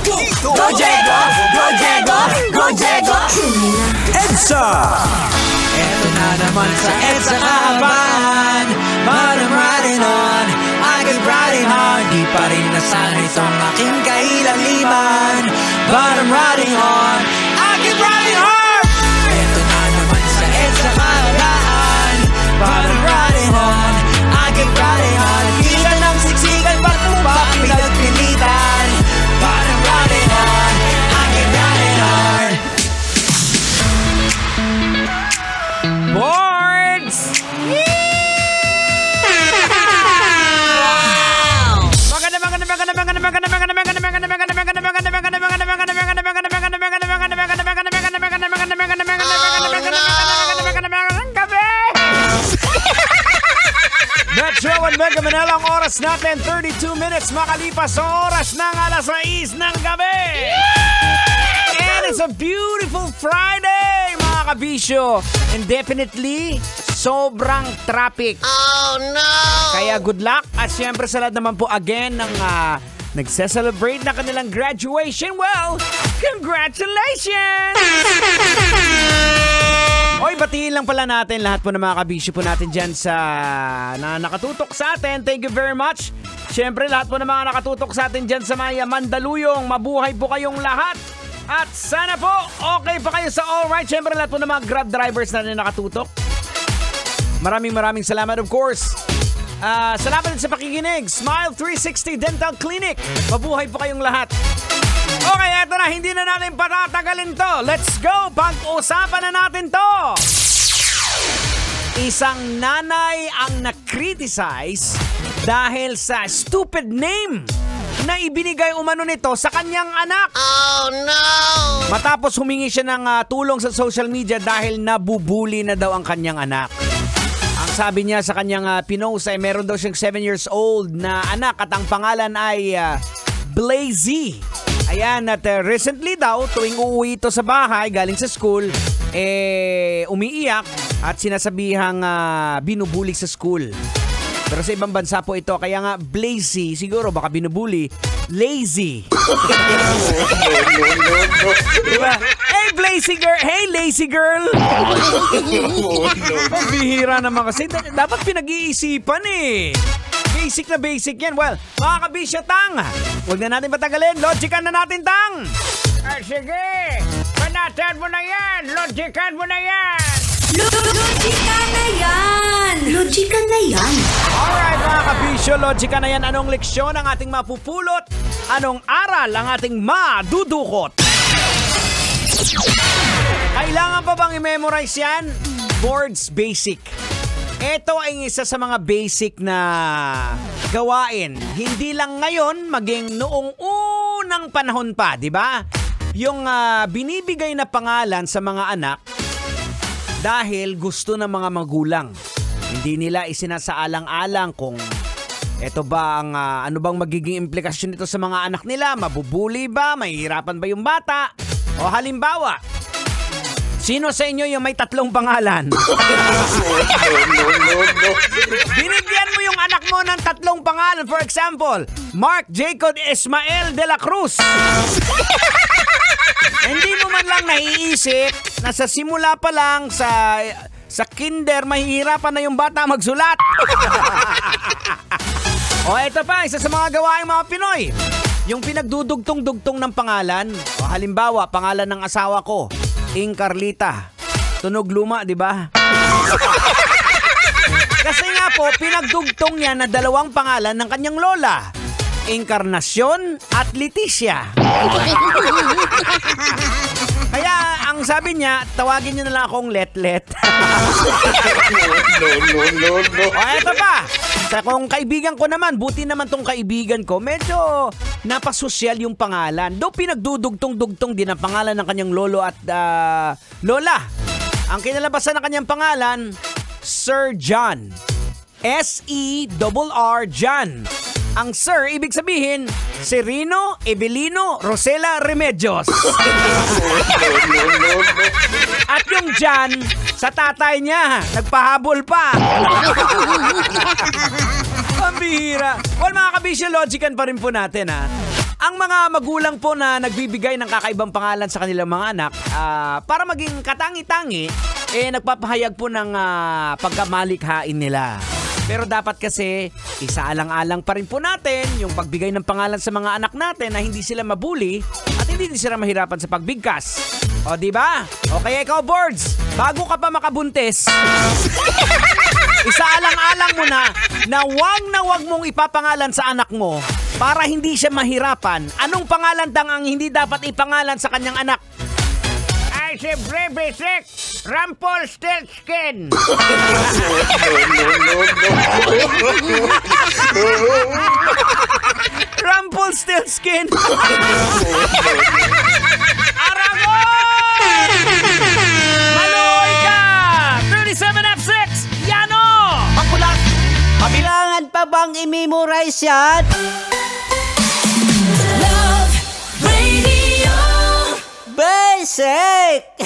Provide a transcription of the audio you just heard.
Go Diego! EDSA! Eto na naman sa EDSA kahabahan, but I'm riding on, I keep riding hard. Di pa rin nasanay sa aking kailaliman, but I'm riding on, I keep riding hard. Eto na naman sa EDSA kahabahan, but I'm riding on, I keep riding hard. Di ka nang siksikan, ba't mo ba pinagpilitan? But I'm riding hard, I keep riding hard. Boards! Wow! Metro at Mega Manila, ang oras natin 32 minutes makalipas sa oras ng alas 6 ng gabi. Yeah! And it's a beautiful Friday, mga kabisyo. And definitely, sobrang traffic. Oh no! Kaya good luck. At syempre sa lahat naman po again ng nagse-celebrate na kanilang graduation. Well, congratulations! Oy, batiin lang pala natin lahat po ng mga kabisyo po natin dyan sa na nakatutok sa atin. Thank you very much. Siyempre, lahat po ng mga nakatutok sa atin dyan sa Maya Mandaluyong. Mabuhay po kayong lahat. At sana po, okay pa kayo sa alright. Siyempre, lahat po ng mga grab drivers na nakatutok. Maraming salamat, of course. Salamat sa pakikinig. Smile 360 Dental Clinic. Mabuhay po kayong lahat. Okay, eto na, hindi na natin patatagalin to. Let's go! Pag-usapan na natin to! Isang nanay ang na-criticize dahil sa stupid name na ibinigay umano nito sa kanyang anak. Oh no! Matapos humingi siya ng tulong sa social media dahil nabubuli na daw ang kanyang anak. Ang sabi niya sa kanyang pinost ay meron daw siyang 7 years old na anak at ang pangalan ay Blazy. Ayan, at recently daw, tuwing uuwi ito sa bahay, galing sa school, umiiyak at sinasabihang binubuli sa school. Pero sa ibang bansa po ito, kaya nga Blazy, siguro baka binubuli, lazy. Diba? Hey, Blazy girl! Hey, lazy girl! Bihira naman kasi, dapat pinag-iisipan eh. Basic na basic yan. Well, mga kabisyo, Tang, huwag na natin patagalin. Logikan na natin, Tang. Sige, panatan mo na yan. Logikan mo na yan. Logikan na yan. Logikan na yan. Alright, mga kabisyo, logikan na yan. Anong leksyon ang ating mapupulot? Anong aral ang ating madudukot? Kailangan pa bang i-memorize yan? Boards basic. Ito ay isa sa mga basic na gawain. Hindi lang ngayon, maging noong unang panahon pa, di ba? Yung binibigay na pangalan sa mga anak dahil gusto ng mga magulang. Hindi nila isinasaalang-alang kung ito ba ang ano bang magiging implikasyon nito sa mga anak nila? Mabubuli ba? Mahihirapan ba yung bata? O halimbawa, sino sa inyo yung may tatlong pangalan? Binigyan mo yung anak mo ng tatlong pangalan. For example, Mark Jacob Ismael de la Cruz. Hindi mo man lang naiisip na sa simula pa lang sa kinder, mahihirapan na yung bata magsulat. O ito pa, isa sa mga gawaing mga Pinoy. Yung pinagdudugtong-dugtong ng pangalan. O, halimbawa, pangalan ng asawa ko. Ing Carlita. Tunog luma, di ba? Kasi nga po, pinagdugtong niya na dalawang pangalan ng kanyang lola. Encarnacion at Leticia. Kaya, ang sabi niya, tawagin niyo na lang akong Letlet. O, eto pa. Sa kung kaibigan ko naman, buti naman tong kaibigan ko, medyo napasosyal yung pangalan. Doon pinagdudugtong-dugtong din ang pangalan ng kanyang lolo at lola. Ang kinalabasan ng kanyang pangalan, Sir John. S-E-R-R John. Ang sir, ibig sabihin, Serino, Evelino, Rosela, Remedios. At yung Jan, sa tatay niya, nagpahabol pa. Ang bihira. Well, mga kabisyo, logikan pa rin po natin, ha. Ang mga magulang po na nagbibigay ng kakaibang pangalan sa kanilang mga anak, para maging katangi-tangi, nagpapahayag po ng pagkamalikhain nila. Pero dapat kasi, isaalang-alang pa rin po natin yung pagbigay ng pangalan sa mga anak natin na hindi sila mabuli at hindi sila mahirapan sa pagbigkas. O diba? O kaya ikaw, Boards, bago ka pa makabuntis, isaalang-alang mo na wag mong ipapangalan sa anak mo para hindi siya mahirapan. Anong pangalan dang ang hindi dapat ipangalan sa kanyang anak? Ay, si Brebisik Rumpelstiltskin. Rumpelstiltskin. Aragon! Maloy ka! 37F6! Yano! Makulak! Kabilangan pa bang i-memorize yan? Basic!